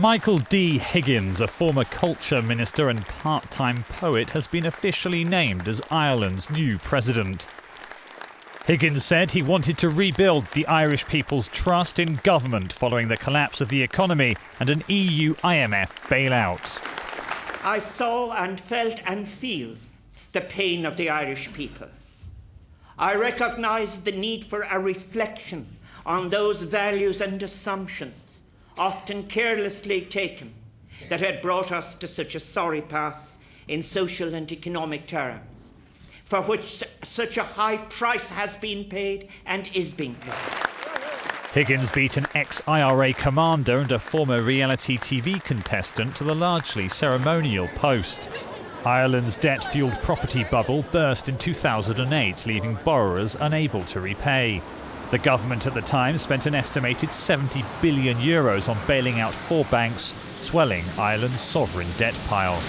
Michael D. Higgins, a former culture minister and part-time poet, has been officially named as Ireland's new president. Higgins said he wanted to rebuild the Irish people's trust in government following the collapse of the economy and an EU-IMF bailout. I saw and felt and feel the pain of the Irish people. I recognise the need for a reflection on those values and assumptions, often carelessly taken, that had brought us to such a sorry pass in social and economic terms, for which such a high price has been paid and is being paid. Higgins beat an ex-IRA commander and a former reality TV contestant to the largely ceremonial post. Ireland's debt-fuelled property bubble burst in 2008, leaving borrowers unable to repay. The government at the time spent an estimated €70 billion on bailing out four banks, swelling Ireland's sovereign debt pile.